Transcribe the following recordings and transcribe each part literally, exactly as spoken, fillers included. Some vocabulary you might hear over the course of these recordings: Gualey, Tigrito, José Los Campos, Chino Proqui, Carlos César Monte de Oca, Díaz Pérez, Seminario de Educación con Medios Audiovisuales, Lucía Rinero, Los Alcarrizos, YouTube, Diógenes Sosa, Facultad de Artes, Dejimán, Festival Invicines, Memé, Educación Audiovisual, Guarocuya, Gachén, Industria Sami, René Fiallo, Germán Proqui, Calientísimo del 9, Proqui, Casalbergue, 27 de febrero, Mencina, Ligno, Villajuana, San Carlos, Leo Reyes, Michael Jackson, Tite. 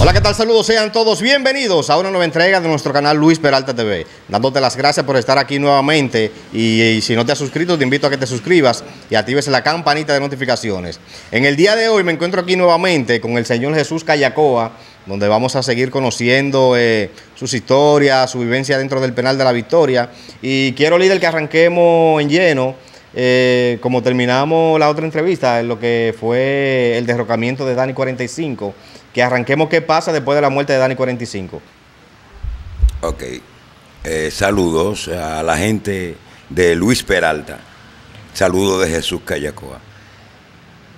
Hola, ¿qué tal? Saludos, sean todos bienvenidos a una nueva entrega de nuestro canal Luis Peralta T V. Dándote las gracias por estar aquí nuevamente y, y si no te has suscrito, te invito a que te suscribas y actives la campanita de notificaciones. En el día de hoy me encuentro aquí nuevamente con el señor Jesús Cayacoa, donde vamos a seguir conociendo eh, sus historias, su vivencia dentro del penal de La Victoria. Y quiero, líder, que arranquemos en lleno, eh, como terminamos la otra entrevista, en lo que fue el derrocamiento de Dani cuarenta y cinco. Que arranquemos qué pasa después de la muerte de Dani cuarenta y cinco. Ok. Eh, saludos a la gente de Luis Peralta. Saludos de Jesús Cayacoa.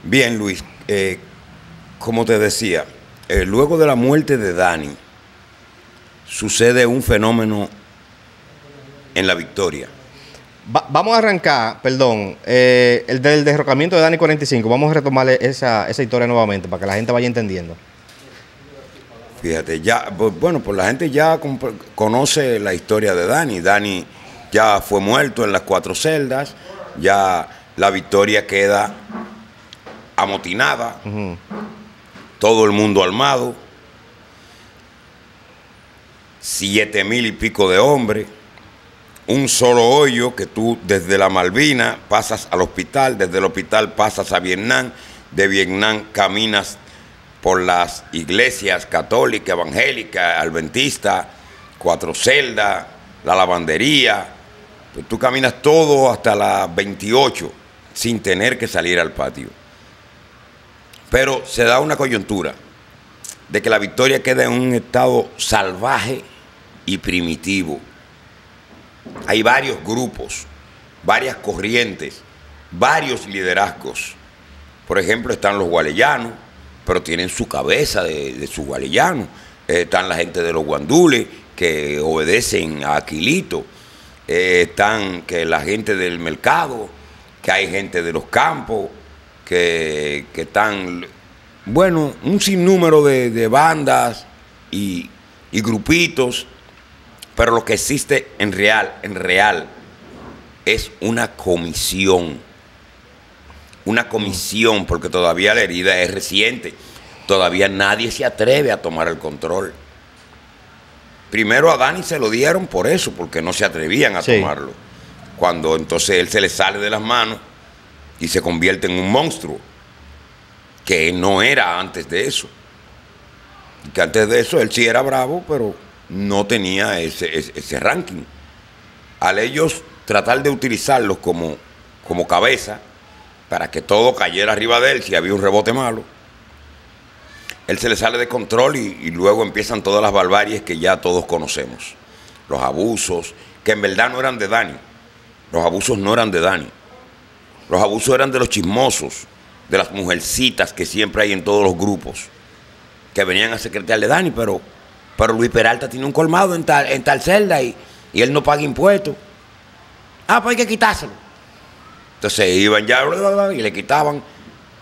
Bien, Luis, eh, como te decía, eh, luego de la muerte de Dani, sucede un fenómeno en La Victoria. Va vamos a arrancar, perdón, eh, el del derrocamiento de Dani cuarenta y cinco. Vamos a retomar esa, esa historia nuevamente para que la gente vaya entendiendo. Fíjate, ya, bueno, pues la gente ya conoce la historia de Dani. Dani ya fue muerto en las cuatro celdas, ya La Victoria queda amotinada, uh-huh. Todo el mundo armado, siete mil y pico de hombres, un solo hoyo que tú desde la Malvina pasas al hospital, desde el hospital pasas a Vietnam, de Vietnam caminas por las iglesias católica, evangélica, adventista, cuatro celdas, la lavandería. Pues tú caminas todo hasta las veintiocho sin tener que salir al patio. Pero se da una coyuntura de que La Victoria queda en un estado salvaje y primitivo. Hay varios grupos, varias corrientes, varios liderazgos. Por ejemplo, están los gualeyanos, pero tienen su cabeza de, de su gualellano. Eh, están la gente de los guandules, que obedecen a Aquilito. Eh, están que la gente del mercado, que hay gente de los campos, que, que están, bueno, un sinnúmero de, de bandas y, y grupitos. Pero lo que existe en real, en real, es una comisión. Una comisión, porque todavía la herida es reciente. Todavía nadie se atreve a tomar el control. Primero a Dani se lo dieron por eso, porque no se atrevían a sí. tomarlo. Cuando entonces él se le sale de las manos y se convierte en un monstruo, que no era antes de eso. Que antes de eso él sí era bravo, pero no tenía ese, ese, ese ranking. Al ellos tratar de utilizarlos como, como cabeza, para que todo cayera arriba de él, si había un rebote malo, él se le sale de control y, y luego empiezan todas las barbaries que ya todos conocemos. Los abusos, que en verdad no eran de Dani. Los abusos no eran de Dani. Los abusos eran de los chismosos, de las mujercitas que siempre hay en todos los grupos, que venían a secretarle a Dani, pero, pero Luis Peralta tiene un colmado en tal, en tal celda y, y él no paga impuestos. Ah, pues hay que quitárselo. Entonces iban ya y le quitaban,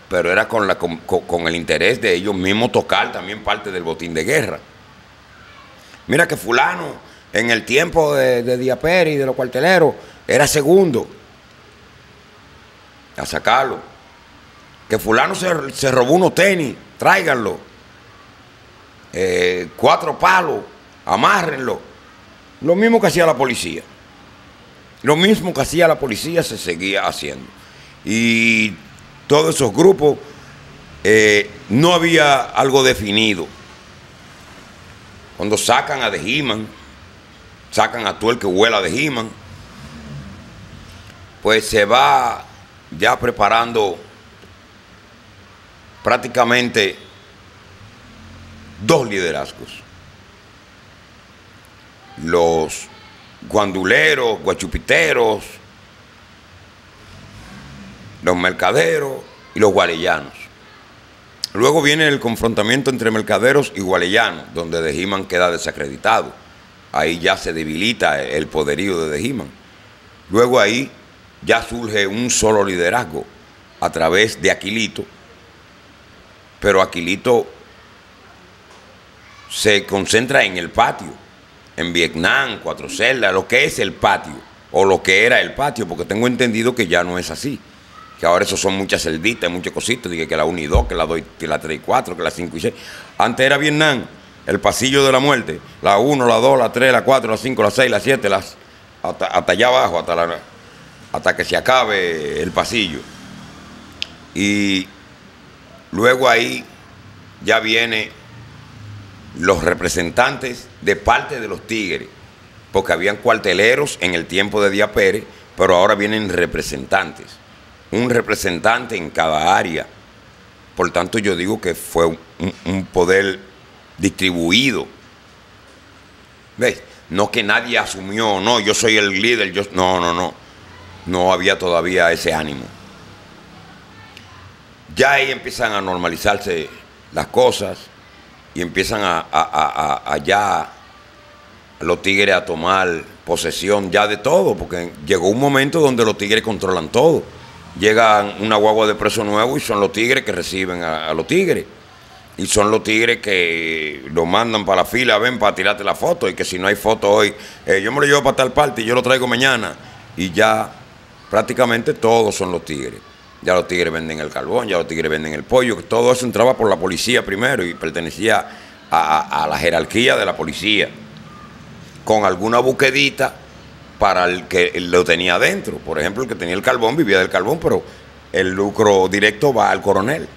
pero era con, la, con, con el interés de ellos mismos tocar también parte del botín de guerra. Mira que fulano, en el tiempo de, de Díaz Pérez y de los cuarteleros, era segundo a sacarlo. Que fulano se, se robó unos tenis, tráiganlo. Eh, cuatro palos, amárrenlo. Lo mismo que hacía la policía. Lo mismo que hacía la policía se seguía haciendo. Y todos esos grupos, eh, no había algo definido. Cuando sacan a Dejimán, sacan a todo el que huela de Jima, pues se va ya preparando prácticamente dos liderazgos. Los guanduleros, guachupiteros, los mercaderos y los gualeyanos. Luego viene el confrontamiento entre mercaderos y gualeyanos, donde Dejimán queda desacreditado. Ahí ya se debilita el poderío de Dejimán. Luego ahí ya surge un solo liderazgo a través de Aquilito, pero Aquilito se concentra en el patio. En Vietnam, cuatro celdas, lo que es el patio, o lo que era el patio, porque tengo entendido que ya no es así. que ahora eso son muchas selvitas, muchas cositas, que la uno y dos, que la dos, que la tres y cuatro, que la cinco y seis. Antes era Vietnam, el pasillo de la muerte, la uno, la dos, la tres, la cuatro, la cinco, la seis, la siete, las, hasta, hasta allá abajo, hasta, la, hasta que se acabe el pasillo. Y luego ahí ya vienen los representantes de parte de los tigres, porque habían cuarteleros en el tiempo de Díaz Pérez, pero ahora vienen representantes, un representante en cada área. Por tanto, yo digo que fue un, un poder distribuido. ¿Ves? No que nadie asumió, no, yo soy el líder, yo... No, no, no. No había todavía ese ánimo. Ya ahí empiezan a normalizarse las cosas y empiezan a, a, a, a, a ya los tigres a tomar posesión ya de todo, porque llegó un momento donde los tigres controlan todo. Llegan una guagua de preso nuevo y son los tigres que reciben a, a los tigres. Y son los tigres que lo mandan para la fila, ven para tirarte la foto, y que si no hay foto hoy, eh, yo me lo llevo para tal parte y yo lo traigo mañana. Y ya prácticamente todos son los tigres. Ya los tigres venden el carbón, ya los tigres venden el pollo. Todo eso entraba por la policía primero y pertenecía a, a, a la jerarquía de la policía, con alguna buquedita para el que lo tenía adentro. Por ejemplo, el que tenía el carbón vivía del carbón, pero el lucro directo va al coronel.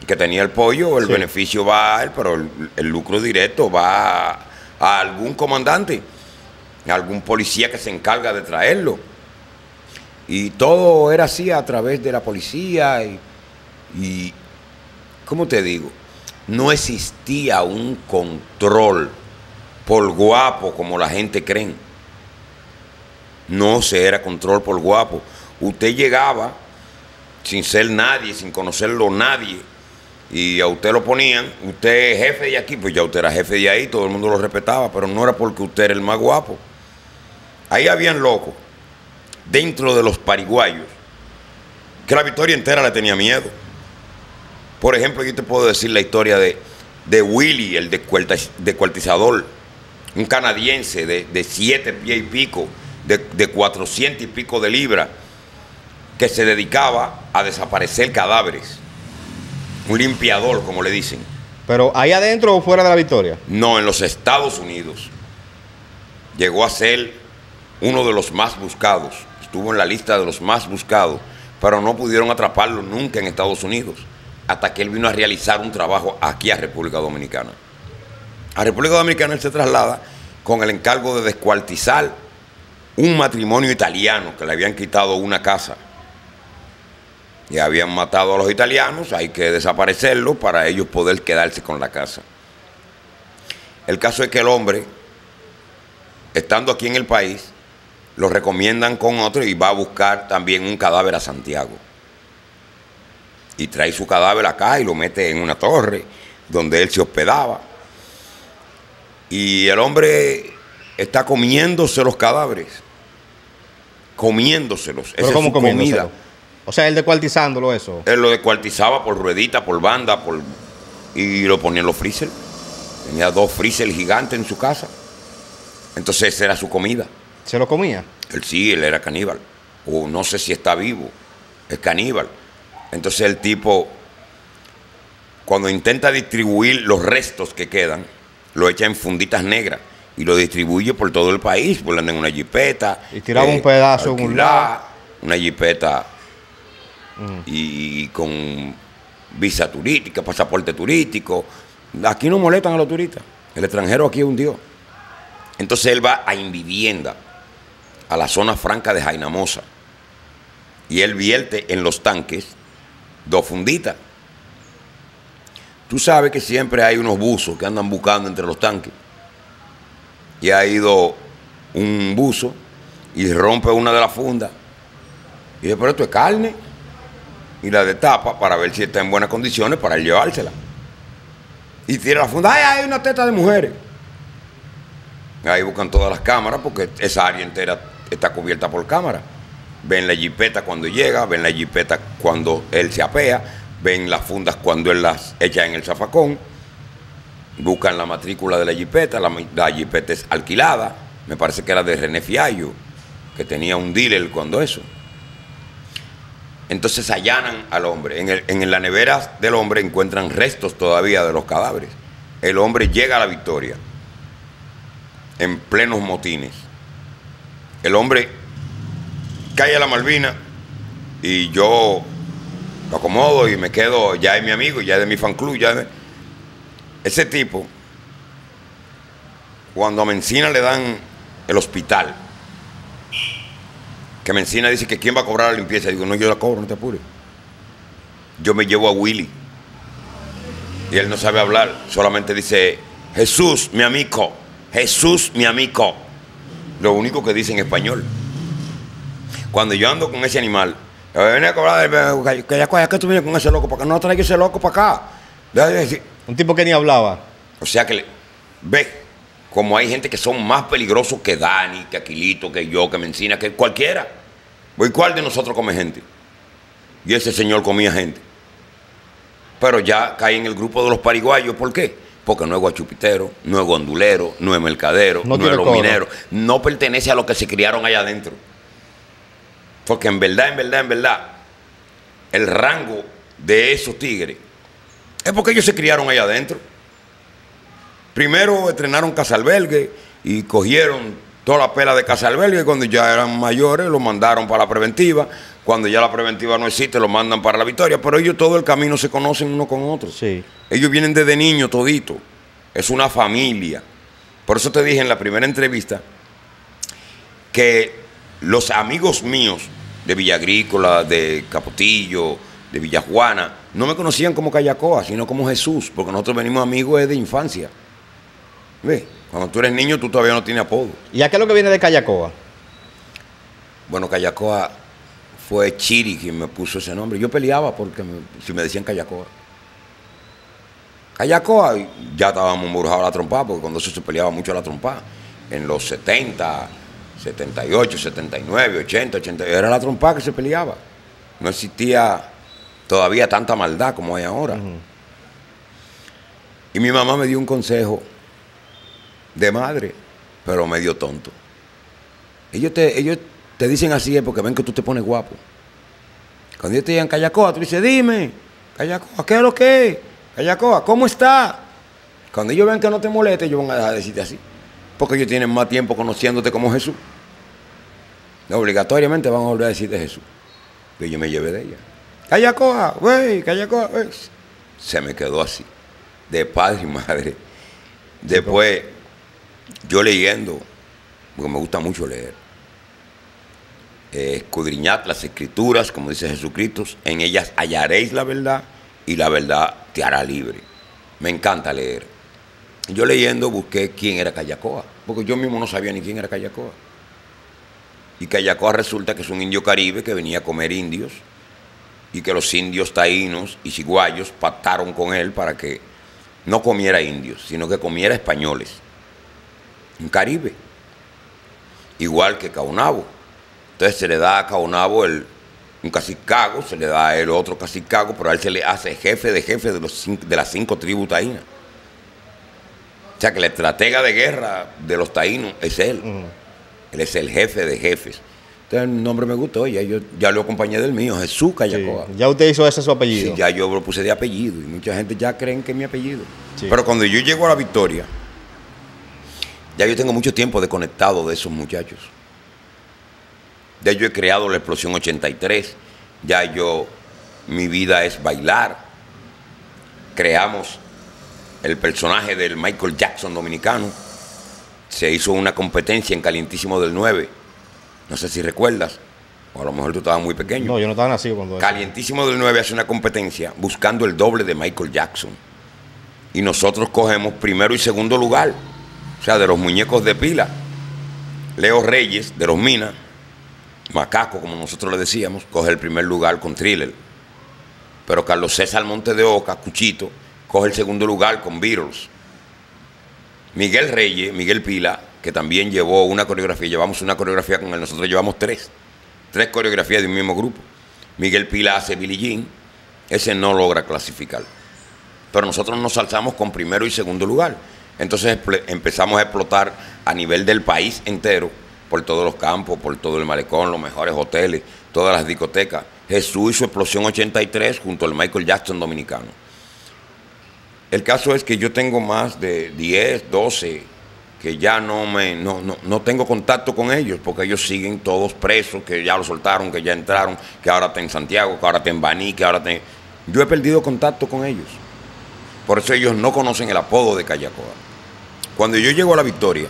El que tenía el pollo, el sí. beneficio va a él, pero el, el lucro directo va a, a algún comandante, a algún policía que se encarga de traerlo. Y todo era así a través de la policía y, y ¿cómo te digo? No existía un control por guapo como la gente cree. No se era control por guapo. Usted llegaba sin ser nadie, sin conocerlo nadie, y a usted lo ponían, usted es jefe de aquí, pues ya usted era jefe de ahí, todo el mundo lo respetaba, pero no era porque usted era el más guapo. Ahí habían locos dentro de los pariguayos que La Victoria entera le tenía miedo. Por ejemplo, yo te puedo decir la historia de, de Willy, el descuartizador, un canadiense de, de siete pies y pico, de, de cuatrocientos y pico de libras, que se dedicaba a desaparecer cadáveres, un limpiador, como le dicen. ¿Pero ahí adentro o fuera de La Victoria? No, en los Estados Unidos llegó a ser uno de los más buscados, estuvo en la lista de los más buscados, pero no pudieron atraparlo nunca en Estados Unidos, hasta que él vino a realizar un trabajo aquí a República Dominicana. A República Dominicana él se traslada con el encargo de descuartizar un matrimonio italiano que le habían quitado una casa. Y habían matado a los italianos, hay que desaparecerlo para ellos poder quedarse con la casa. El caso es que el hombre, estando aquí en el país, lo recomiendan con otro y va a buscar también un cadáver a Santiago. Y trae su cadáver acá y lo mete en una torre donde él se hospedaba. Y el hombre está comiéndose los cadáveres. Comiéndoselos. ¿Pero cómo comiéndoselo? O sea, él descuartizándolo eso. Él lo descuartizaba por ruedita, por banda, por... y lo ponía en los freezer. Tenía dos freezer gigantes en su casa. Entonces esa era su comida. ¿Se lo comía? Él sí, él era caníbal. O no sé si está vivo. Es caníbal. Entonces el tipo, cuando intenta distribuir los restos que quedan, lo echa en funditas negras y lo distribuye por todo el país, volando en una jipeta. Y tiraba eh, un pedazo en un lado. Una jipeta mm. y, y con visa turística, pasaporte turístico. Aquí no molestan a los turistas. El extranjero aquí es un dios. Entonces él va a Invivienda, a la zona franca de Jainamosa, y él vierte en los tanques dos funditas. Tú sabes que siempre hay unos buzos que andan buscando entre los tanques. Y ha ido un buzo y rompe una de las fundas. Y dice, pero esto es carne. Y la destapa para ver si está en buenas condiciones para llevársela. Y tira la funda. ¡Ay, hay una teta de mujeres! Ahí buscan todas las cámaras porque esa área entera está cubierta por cámaras. Ven la jipeta cuando llega, ven la jipeta cuando él se apea, ven las fundas cuando él las echa en el zafacón, buscan la matrícula de la jipeta, la, la jipeta es alquilada, me parece que era de René Fiallo, que tenía un dealer cuando eso. Entonces allanan al hombre. En, el, en la nevera del hombre encuentran restos todavía de los cadáveres. El hombre llega a La Victoria en plenos motines. El hombre cae a la Malvina y yo lo acomodo y me quedo, ya es mi amigo, ya es de mi fan club. Ya de... Ese tipo, cuando a Mencina le dan el hospital, que Mencina dice que quién va a cobrar la limpieza, digo, no, yo la cobro, no te apures. Yo me llevo a Willy y él no sabe hablar, solamente dice, Jesús, mi amigo, Jesús, mi amigo. Lo único que dice en español. Cuando yo ando con ese animal, venía a cobrar, ¿qué tú vienes con ese loco para acá? No traigas ese loco para acá. Un tipo que ni hablaba. O sea que, ve, como hay gente que son más peligrosos que Dani, que Aquilito, que yo, que Mencina, que cualquiera. ¿Y cuál de nosotros come gente? Y ese señor comía gente. Pero ya cae en el grupo de los pariguayos. ¿Por qué? Porque no es guachupitero, no es gondolero, no es mercadero, no, no es los mineros. No pertenece a los que se criaron allá adentro. Porque en verdad, en verdad, en verdad, el rango de esos tigres es porque ellos se criaron allá adentro. Primero entrenaron Casalbergue y cogieron toda la pela de Casalbergue. Cuando ya eran mayores, lo mandaron para la preventiva. Cuando ya la preventiva no existe, lo mandan para La Victoria. Pero ellos todo el camino se conocen uno con otro. Sí. Ellos vienen desde niños todito. Es una familia. Por eso te dije en la primera entrevista que los amigos míos de Villa Agrícola, de Capotillo, de Villajuana, no me conocían como Cayacoa, sino como Jesús. Porque nosotros venimos amigos desde infancia. ¿Ves? Cuando tú eres niño, tú todavía no tienes apodo. ¿Y a qué es lo que viene de Cayacoa? Bueno, Cayacoa fue Chiri quien me puso ese nombre. Yo peleaba porque me, si me decían Cayacoa. Cayacoa, ya estábamos embrujados a la trompa, porque cuando eso se peleaba mucho a la trompa. En los setenta, setenta y ocho, setenta y nueve, ochenta, ochenta, era la trompa que se peleaba. No existía todavía tanta maldad como hay ahora. Uh-huh. Y mi mamá me dio un consejo de madre, pero medio tonto. Ellos te, ellos te dicen así es porque ven que tú te pones guapo. Cuando ellos te digan Cayacoa, tú dices, dime, Cayacoa, ¿qué es lo que es? Cayacoa, ¿cómo está? Cuando ellos ven que no te moleste, ellos van a dejar de decirte así. Porque ellos tienen más tiempo conociéndote como Jesús. Obligatoriamente van a volver a decirte Jesús. Que yo me llevé de ella. Cayacoa, güey, Cayacoa, güey. Se me quedó así, de padre y madre. Después... yo leyendo, porque me gusta mucho leer, eh, escudriñad las escrituras, como dice Jesucristo, en ellas hallaréis la verdad y la verdad te hará libre. Me encanta leer. Yo leyendo busqué quién era Cayacoa, porque yo mismo no sabía ni quién era Cayacoa. Y Cayacoa resulta que es un indio caribe que venía a comer indios y que los indios taínos y ciguayos pactaron con él para que no comiera indios, sino que comiera españoles. Un caribe, igual que Caonabo. Entonces se le da a Caonabo el, un cacicago, se le da a él otro cacicago, pero a él se le hace jefe de jefe de, los, de las cinco tribus taínas. O sea que la estratega de guerra de los taínos es él. Mm. Él es el jefe de jefes. Entonces el nombre me gustó, ya yo ya lo acompañé del mío, Jesús Cayacoa. Sí. Ya usted hizo ese su apellido. Sí, ya yo lo puse de apellido y mucha gente ya creen que es mi apellido. Sí. Pero cuando yo llego a La Victoria, ya yo tengo mucho tiempo desconectado de esos muchachos. Ya yo he creado la Explosión ochenta y tres. Ya yo, mi vida es bailar. Creamos el personaje del Michael Jackson dominicano. Se hizo una competencia en Calientísimo del nueve. No sé si recuerdas. O a lo mejor tú estabas muy pequeño. No, yo no estaba nacido cuando... Calientísimo del nueve hace una competencia buscando el doble de Michael Jackson. Y nosotros cogemos primero y segundo lugar. O sea, de los muñecos de pila, Leo Reyes, de Los Minas, Macaco, como nosotros le decíamos, coge el primer lugar con Thriller. Pero Carlos César Monte de Oca, Cuchito, coge el segundo lugar con Beatles. Miguel Reyes, Miguel Pila, que también llevó una coreografía, llevamos una coreografía con él, nosotros llevamos tres. Tres coreografías de un mismo grupo. Miguel Pila hace Billie Jean, ese no logra clasificar. Pero nosotros nos alzamos con primero y segundo lugar. Entonces empezamos a explotar a nivel del país entero, por todos los campos, por todo el malecón, los mejores hoteles, todas las discotecas. Jesús y su explosión ochenta y tres junto al Michael Jackson dominicano. El caso es que yo tengo más de diez, doce que ya no, me, no, no, no tengo contacto con ellos, porque ellos siguen todos presos, que ya los soltaron, que ya entraron, que ahora está en Santiago, que ahora está en Baní, que ahora está en... Yo he perdido contacto con ellos. Por eso ellos no conocen el apodo de Cayacoa. Cuando yo llego a La Victoria,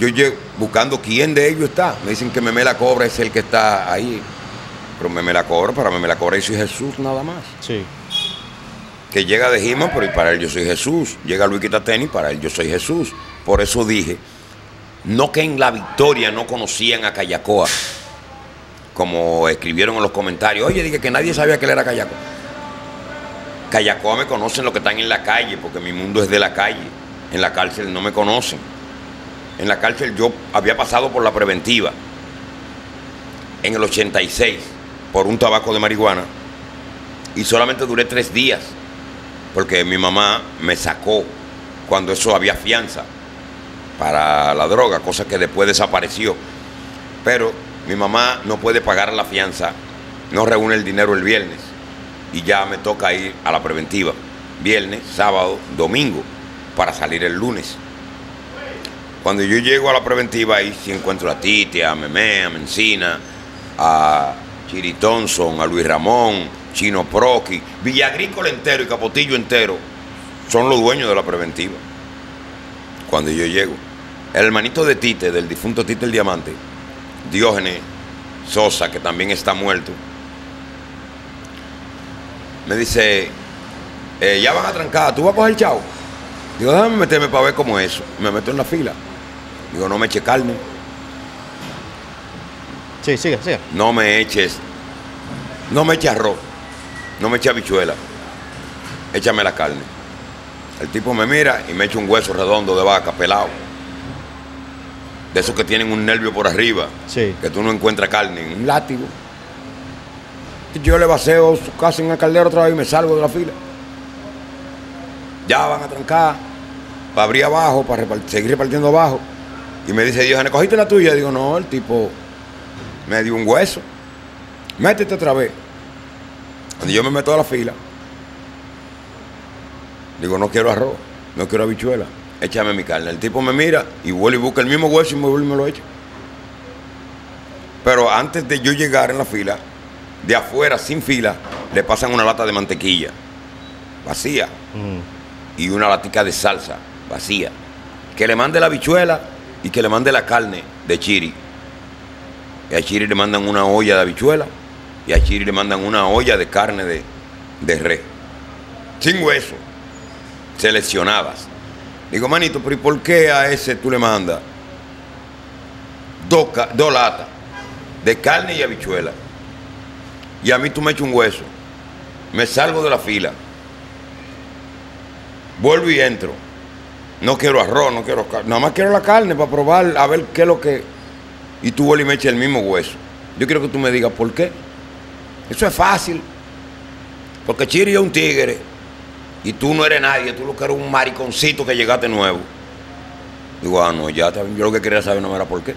yo llego buscando quién de ellos está. Me dicen que Memé la Cobra es el que está ahí. Pero Memé la Cobra, para Memé la Cobra yo soy Jesús nada más. Sí. Que llega de Jima, pero para él yo soy Jesús. Llega Luis Quitatenis, para él yo soy Jesús. Por eso dije, no que en La Victoria no conocían a Cayacoa, como escribieron en los comentarios. Oye, dije que nadie sabía que él era Cayacoa. Cayacoa me conocen los que están en la calle, porque mi mundo es de la calle. En la cárcel no me conocen. En la cárcel yo había pasado por la preventiva en el ochenta y seis por un tabaco de marihuana y solamente duré tres días. Porque mi mamá me sacó cuando eso había fianza para la droga, cosa que después desapareció. Pero mi mamá no puede pagar la fianza, no reúne el dinero el viernes. Y ya me toca ir a la preventiva, viernes, sábado, domingo, para salir el lunes. Cuando yo llego a la preventiva, ahí sí encuentro a Tite, a Memé, a Mencina, a Chiri Thompson, a Luis Ramón, Chino Proqui. Villa Agrícola entero y Capotillo entero son los dueños de la preventiva. Cuando yo llego, el hermanito de Tite, del difunto Tite el Diamante, Diógenes Sosa, que también está muerto, me dice, eh, ya van a trancar, ¿tú vas a coger chao? Digo, déjame meterme para ver cómo es eso. Me meto en la fila. Digo, no me eches carne. Sí, sigue, sigue. No me eches, no me eches arroz, no me eches habichuela, échame la carne. El tipo me mira y me echa un hueso redondo de vaca, pelado. De esos que tienen un nervio por arriba, sí, que tú no encuentras carne, un látigo. Yo le vaceo su casa en el caldero otra vez y me salgo de la fila. Ya van a trancar para abrir abajo, para repartir, seguir repartiendo abajo. Y me dice Dios, ¿cogiste la tuya? Digo, no, el tipo me dio un hueso. Métete otra vez. Cuando yo me meto a la fila, digo, no quiero arroz, no quiero habichuela, échame mi carne. El tipo me mira y vuelve y busca el mismo hueso y me vuelve y me lo echa. Pero antes de yo llegar en la fila, de afuera, sin fila, le pasan una lata de mantequilla vacía mm. y una latica de salsa vacía, que le mande la habichuela y que le mande la carne de Chiri. Y a Chiri le mandan una olla de habichuela y a Chiri le mandan una olla de carne de, de res sin hueso, seleccionadas. Digo, manito, pero ¿y por qué a ese tú le mandas dos, dos latas de carne y habichuela? Y a mí tú me echas un hueso. Me salgo de la fila, vuelvo y entro. No quiero arroz, no quiero carne, nada más quiero la carne para probar, a ver qué es lo que... Y tú vuelves y me echas el mismo hueso. Yo quiero que tú me digas por qué. Eso es fácil, porque Chiri es un tigre y tú no eres nadie, tú lo que eres un mariconcito que llegaste nuevo. Digo, ah, no, ya, yo lo que quería saber no era por qué.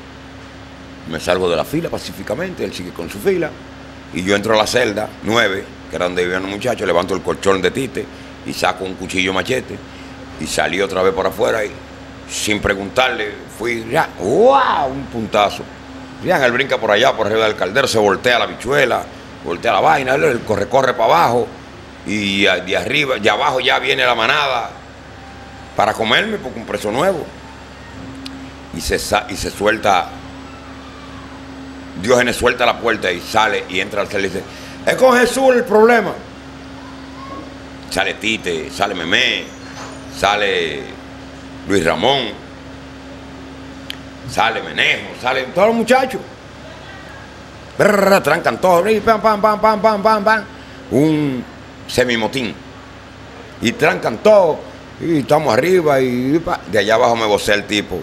Me salgo de la fila pacíficamente, él sigue con su fila. Y yo entro a la celda nueve, que era donde vivían los muchachos, levanto el colchón de Tite y saco un cuchillo machete y salí otra vez para afuera y sin preguntarle fui, ya, ¡wow!, un puntazo. Rian, él brinca por allá, por arriba del caldero, se voltea la bichuela, voltea la vaina, él corre, corre para abajo y de arriba, de abajo ya viene la manada para comerme porque un preso nuevo. Y se, y se suelta... Diógenes suelta la puerta y sale y entra al cel y dice, es con Jesús el problema. Sale Tite, sale Memé, sale Luis Ramón, sale Menejo, sale todos los muchachos. Brrr, trancan todos, pam, pam, pam, pam, pam, pam, pam. Un semimotín. Y trancan todos y estamos arriba y de allá abajo me vocea el tipo.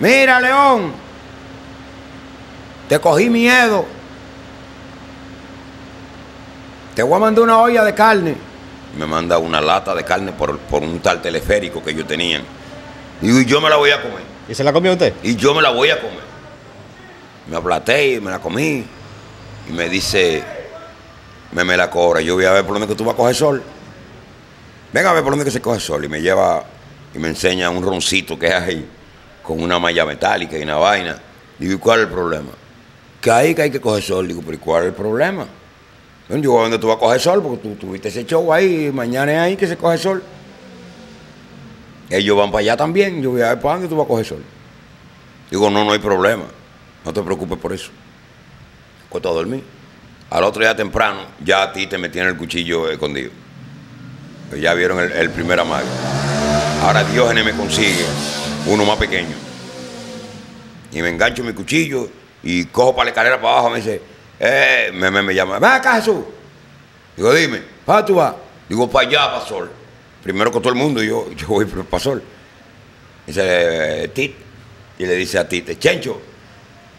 Mira, León, te cogí miedo. Te voy a mandar una olla de carne. Me manda una lata de carne por, por un tal teleférico que yo tenía. Y yo me la voy a comer. ¿Y se la comió usted? Y yo me la voy a comer. Me aplaté y me la comí. y me dice, Memé la Cobra, yo voy a ver por dónde que tú vas a coger sol. Ven a ver por dónde que se coge sol. Y me lleva y me enseña un roncito que hay con una malla metálica y una vaina. Digo, ¿y cuál es el problema? Que ahí que hay que coger sol. Digo, pero ¿y cuál es el problema? Yo voy a donde tú vas a coger sol, porque tú tuviste ese show ahí, mañana es ahí que se coge sol. Ellos van para allá también, yo voy a ver para dónde tú vas a coger sol. Digo, no, no hay problema, no te preocupes por eso. Cuesta a dormir. Al otro día temprano, ya a ti te metían el cuchillo escondido. Ya vieron el, el primer amague. Ahora Diógenes me consigue uno más pequeño. Y me engancho mi cuchillo y cojo para la escalera para abajo, me dice, eh, me, me, me llama, ven acá Jesús. Digo, dime, ¿para tú vas? Digo, para allá, para Sol. Primero con todo el mundo, yo, yo voy para Sol. Dice, eh, Tite. Y le dice a Tite, Chencho,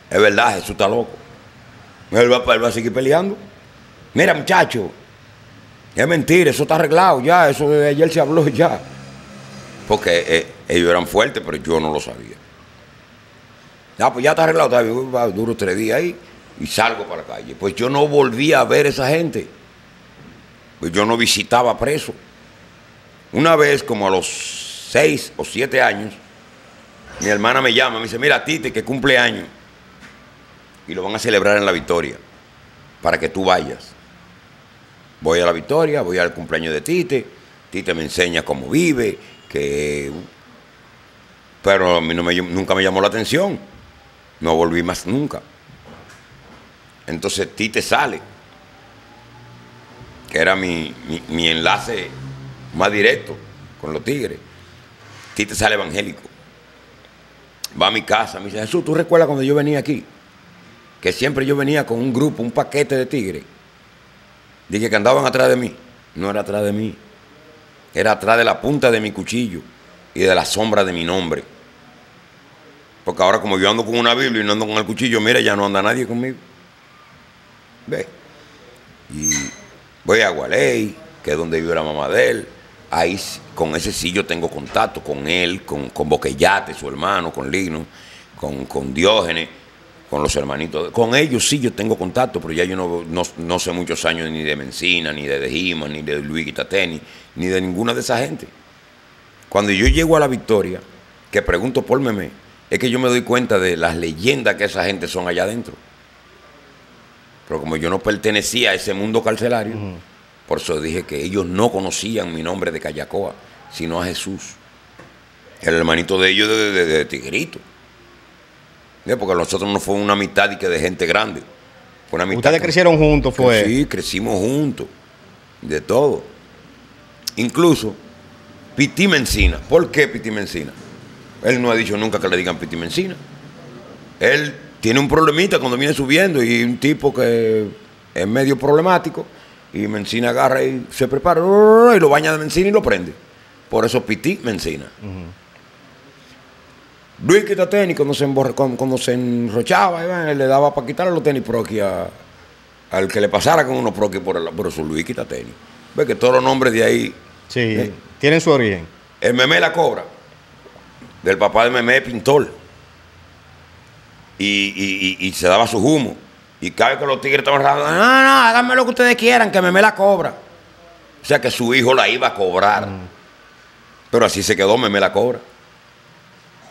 es verdad, Jesús está loco. Él va, él va a seguir peleando. Mira, muchacho, es mentira, eso está arreglado ya, eso de ayer se habló ya. Porque eh, ellos eran fuertes, pero yo no lo sabía. Ah, pues ya está arreglado, está bien, duro tres días ahí y salgo para la calle. Pues yo no volví a ver a esa gente. Pues yo no visitaba preso. Una vez, como a los seis o siete años, mi hermana me llama, me dice, mira, Tite, que cumple años. Y lo van a celebrar en La Victoria, para que tú vayas. Voy a La Victoria, voy al cumpleaños de Tite, Tite me enseña cómo vive, que... pero a mí no me, nunca me llamó la atención, no volví más nunca. Entonces Tite sale, que era mi, mi, mi enlace más directo con los tigres. Tite sale evangélico, va a mi casa, me dice, Jesús, ¿tú recuerdas cuando yo venía aquí? Que siempre yo venía con un grupo, un paquete de tigres. Dije que andaban atrás de mí. No era atrás de mí. Era atrás de la punta de mi cuchillo y de la sombra de mi nombre. Porque ahora como yo ando con una Biblia y no ando con el cuchillo, mira, ya no anda nadie conmigo. Ve. Y voy a Gualey, que es donde vive la mamá de él. Ahí con ese sí yo tengo contacto con él, con, con Boquellate, su hermano, con Ligno, con, con Diógenes. Con los hermanitos, con ellos sí yo tengo contacto, pero ya yo no, no, no sé muchos años ni de Mencina, ni de Dejimán, ni de Luis Quitatenis, ni de ninguna de esa gente. Cuando yo llego a La Victoria, que pregunto por Memé, es que yo me doy cuenta de las leyendas que esa gente son allá adentro. Pero como yo no pertenecía a ese mundo carcelario, uh-huh. por eso dije que ellos no conocían mi nombre de Cayacoa, sino a Jesús, el hermanito de ellos de, de, de, de Tigrito. Porque nosotros no fue una amistad y que de gente grande. Fue una amistad. Ustedes crecieron juntos, fue. Sí, crecimos juntos. De todo. Incluso Piti Mencina. ¿Por qué Piti Mencina? Él no ha dicho nunca que le digan Piti Mencina. Él tiene un problemita cuando viene subiendo y un tipo que es medio problemático. Y Mencina agarra y se prepara y lo baña de Mencina y lo prende. Por eso Piti Mencina. Uh-huh. Luis quita tenis cuando se, emborra, cuando, cuando se enrochaba, ¿eh? Él le daba para quitarle los tenis Proqui a, al que le pasara con unos Proqui por, el, por su Luis Quitatenis. Ve que todos los nombres de ahí... Sí, ¿eh? Tienen su origen. El Memé la Cobra, del papá de Memé, pintor. Y, y, y, y se daba su humo. Y cada vez que los tigres estaban rando, no, no, háganme lo que ustedes quieran, que Memé la Cobra. O sea que su hijo la iba a cobrar. Mm. Pero así se quedó Memé la Cobra.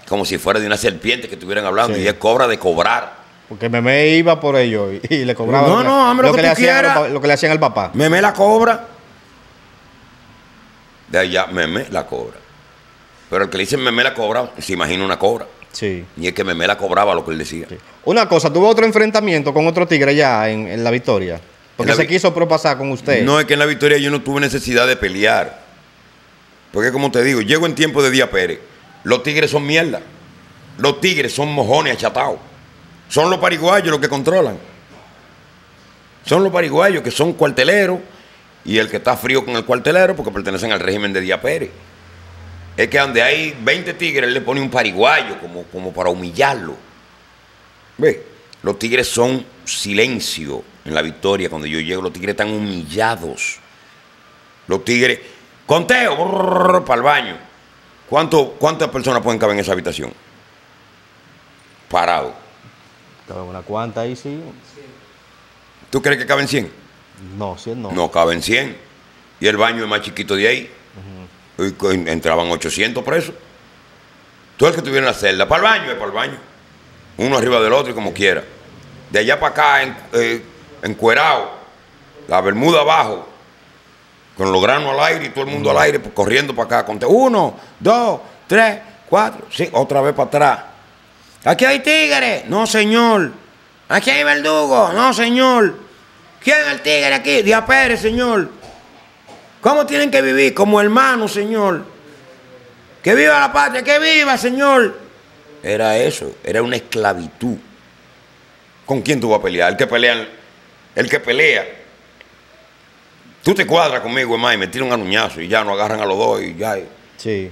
Como si fuera de una serpiente que estuvieran hablando, sí. Y es cobra de cobrar. Porque Memé iba por ellos y, y le cobraba no, no, lo, lo, que que le a, lo que le hacían al papá. Memé la Cobra. De allá, Memé la Cobra. Pero el que le dicen Memé la Cobra, se imagina una cobra. Sí. Y es que Memé la cobraba lo que él decía. Sí. Una cosa, tuvo otro enfrentamiento con otro tigre ya en, en La Victoria. Porque se vi quiso propasar con usted. No, es que en La Victoria yo no tuve necesidad de pelear. Porque como te digo, llego en tiempo de Díaz Pérez. Los tigres son mierda. Los tigres son mojones achatados. Son los pariguayos los que controlan. Son los pariguayos que son cuarteleros y el que está frío con el cuartelero porque pertenecen al régimen de Díaz Pérez. Es que donde hay veinte tigres, él le pone un pariguayo como, como para humillarlo. ¿Ve? Los tigres son silencio en La Victoria. Cuando yo llego, los tigres están humillados. Los tigres, conteo, brrr, para el baño. ¿Cuánto, ¿Cuántas personas pueden caber en esa habitación? Parado. Caben una cuanta ahí, sí. ¿Tú crees que caben cien? No, cien no. No, caben cien. Y el baño es más chiquito de ahí. Uh-huh. Y entraban ochocientos presos. Todo el que tuviera en la celda, para el baño, es para el baño. Uno arriba del otro y como quiera. De allá para acá, en, eh, encuerado, la bermuda abajo, con los granos al aire y todo el mundo al aire, pues, corriendo para acá. Conté uno, dos, tres, cuatro, cinco, otra vez para atrás. Aquí hay tigres, no señor. Aquí hay verdugo, no señor. ¿Quién es el tigre aquí? Díaz Pérez, señor. ¿Cómo tienen que vivir? Como hermanos, señor. Que viva la patria, que viva, señor. Era eso, era una esclavitud. ¿Con quién tú vas a pelear? El que pelea, el que pelea. Tú te cuadras conmigo, hermano, y me tiran un anuñazo y ya nos agarran a los dos y ya. Sí.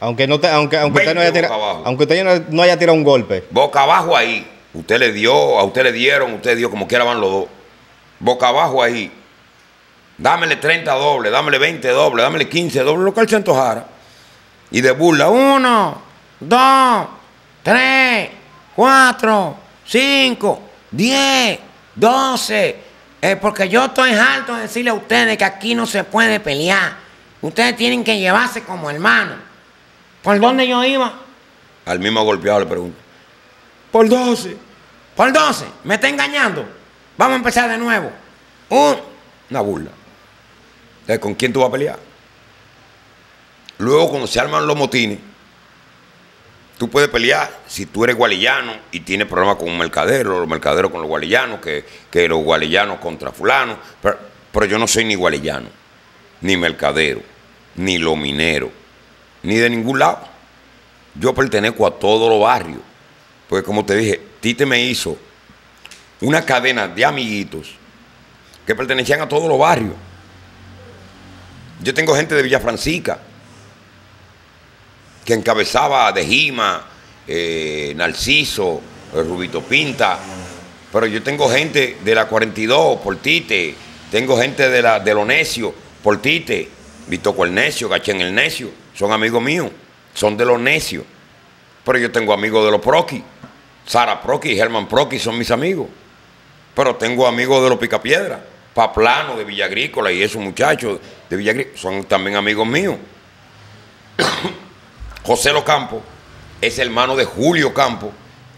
Aunque, no te, aunque, aunque usted, no haya, tira, aunque usted no, no haya tirado un golpe. Boca abajo ahí. Usted le dio, a usted le dieron, usted dio, como quiera van los dos. Boca abajo ahí. Dámele treinta dobles, dámele veinte dobles, dámele quince dobles, lo que él se antojara. Y de burla, uno, dos, tres, cuatro, cinco, diez, doce. Eh, porque yo estoy harto de decirle a ustedes que aquí no se puede pelear. Ustedes tienen que llevarse como hermanos. ¿Por dónde yo iba? Al mismo golpeado le pregunto. Por doce. Por doce. Me está engañando. Vamos a empezar de nuevo. Un... Una burla. Entonces, ¿con quién tú vas a pelear? Luego, cuando se arman los motines, tú puedes pelear si tú eres gualillano y tienes problemas con un mercadero, los mercaderos con los gualillanos, que, que los gualillanos contra fulano. Pero, pero yo no soy ni gualillano, ni mercadero, ni lo minero, ni de ningún lado. Yo pertenezco a todos los barrios. Pues como te dije, Tite me hizo una cadena de amiguitos que pertenecían a todos los barrios. Yo tengo gente de Villa Francisca que encabezaba de Jima, eh, Narciso, Rubito Pinta, pero yo tengo gente de la cuarenta y dos por Tite, tengo gente de la de los necios por Tite, Vitoco el necio, Gachén el necio, son amigos míos, son de los necios, pero yo tengo amigos de los Proqui, Sara Proqui y Germán Proqui son mis amigos, pero tengo amigos de los Picapiedra, Paplano de Villa Agrícola y esos muchachos de Villa Agrícola son también amigos míos. José Los Campos es hermano de Julio Campos,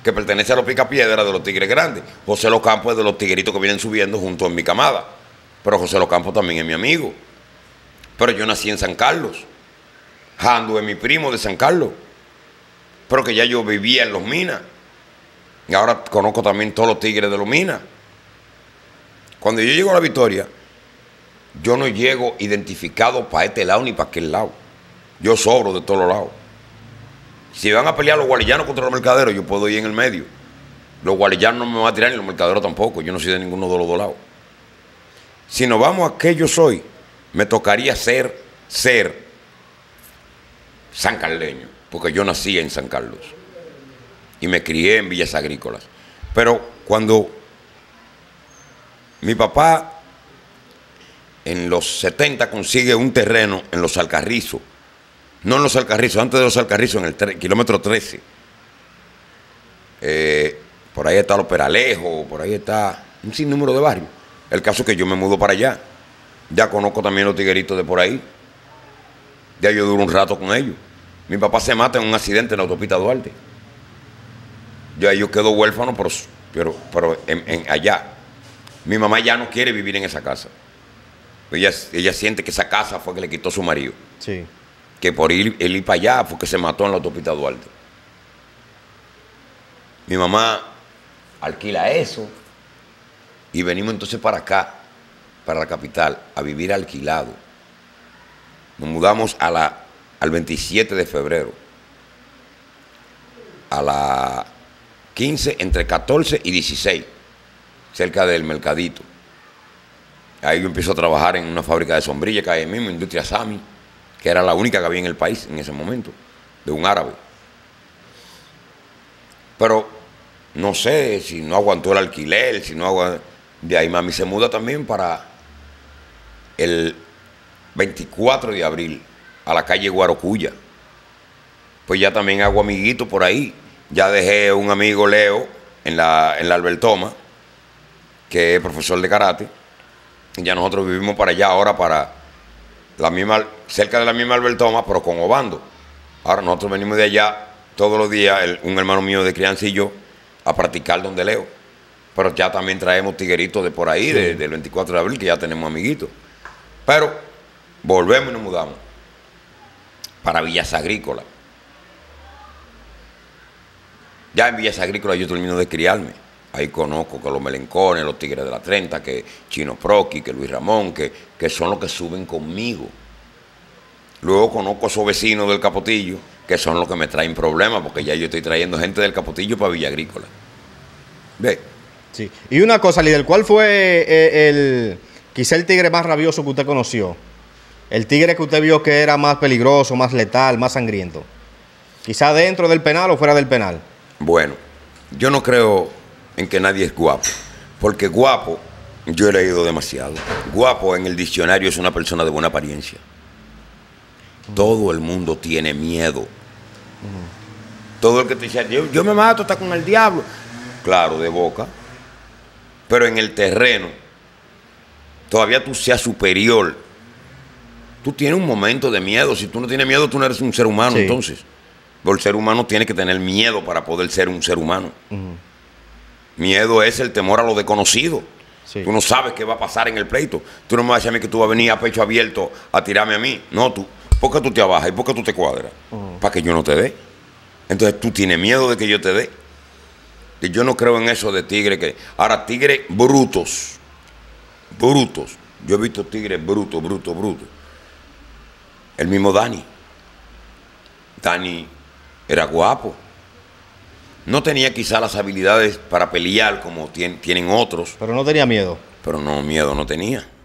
que pertenece a los Picapiedra de los Tigres Grandes. José Los Campos es de los tigritos que vienen subiendo junto en mi camada. Pero José Los Campos también es mi amigo. Pero yo nací en San Carlos. Jando es mi primo de San Carlos. Pero que ya yo vivía en Los Minas. Y ahora conozco también todos los tigres de Los Minas. Cuando yo llego a La Victoria, yo no llego identificado para este lado ni para aquel lado. Yo sobro de todos los lados. Si van a pelear los gualillanos contra los mercaderos, yo puedo ir en el medio. Los gualillanos no me van a tirar ni los mercaderos tampoco. Yo no soy de ninguno de los dos lados. Si nos vamos a que yo soy, me tocaría ser, ser sancarleño, porque yo nací en San Carlos y me crié en Villas Agrícolas. Pero cuando mi papá en los setenta consigue un terreno en Los Alcarrizos, no en Los Alcarrizos, antes de Los Alcarrizos, en el kilómetro trece. Eh, por ahí está Los Peralejos, por ahí está un sinnúmero de barrios. El caso es que yo me mudo para allá. Ya conozco también los tigueritos de por ahí. Ya yo duro un rato con ellos. Mi papá se mata en un accidente en la Autopista Duarte. Ya yo quedo huérfano, pero, pero, pero en, en allá. Mi mamá ya no quiere vivir en esa casa. Ella, ella siente que esa casa fue que le quitó su marido. Sí. Que por ir, él ir para allá fue que se mató en la Autopista Duarte. Mi mamá alquila eso y venimos entonces para acá, para la capital, a vivir alquilado. Nos mudamos a la, al veintisiete de febrero. A la quince, entre catorce y dieciséis, cerca del mercadito. Ahí yo empiezo a trabajar en una fábrica de sombrillas que hay ahí mismo, Industria Sami, que era la única que había en el país en ese momento, de un árabe. Pero no sé si no aguantó el alquiler, si no aguantó... De ahí mami se muda también para el veinticuatro de abril, a la calle Guarocuya. Pues ya también hago amiguito por ahí. Ya dejé un amigo Leo en la, en la Albert Thomas, que es profesor de karate. Y ya nosotros vivimos para allá ahora, para la misma, cerca de la misma Albert Thomas, pero con Obando. Ahora nosotros venimos de allá todos los días, el, un hermano mío de crianza y yo, a practicar donde leo. Pero ya también traemos tigueritos de por ahí, sí, de, del veinticuatro de abril, que ya tenemos amiguitos. Pero volvemos y nos mudamos para Villa Agrícola. Ya en Villa Agrícola yo termino de criarme. Ahí conozco que los melencones, los tigres de la treinta, que Chino Proqui, que Luis Ramón, que, que son los que suben conmigo. Luego conozco a esos vecinos del Capotillo, que son los que me traen problemas, porque ya yo estoy trayendo gente del Capotillo para Villa Agrícola. ¿Ve? Sí. Y una cosa, líder, ¿cuál fue el, el quizá el tigre más rabioso que usted conoció? El tigre que usted vio que era más peligroso, más letal, más sangriento. Quizá dentro del penal o fuera del penal. Bueno, yo no creo en que nadie es guapo, porque guapo, yo he leído demasiado. Guapo en el diccionario es una persona de buena apariencia. Todo el mundo tiene miedo. Uh-huh. Todo el que te dice, yo, yo me mato, está con el diablo. Claro, de boca. Pero en el terreno, todavía tú seas superior. Tú tienes un momento de miedo. Si tú no tienes miedo, tú no eres un ser humano, sí. Entonces. Pero el ser humano tiene que tener miedo para poder ser un ser humano. Uh-huh. Miedo es el temor a lo desconocido. Sí. Tú no sabes qué va a pasar en el pleito. Tú no me vas a decir a mí que tú vas a venir a pecho abierto a tirarme a mí. No, tú. ¿Por qué tú te abajas y por qué tú te cuadras? Uh-huh. Para que yo no te dé. Entonces tú tienes miedo de que yo te dé. Y yo no creo en eso de tigre que... Ahora, tigres brutos. Brutos. Yo he visto tigres brutos, brutos, brutos. El mismo Dani. Dani era guapo. No tenía quizá las habilidades para pelear como tienen otros. Pero no tenía miedo. Pero no, miedo no tenía.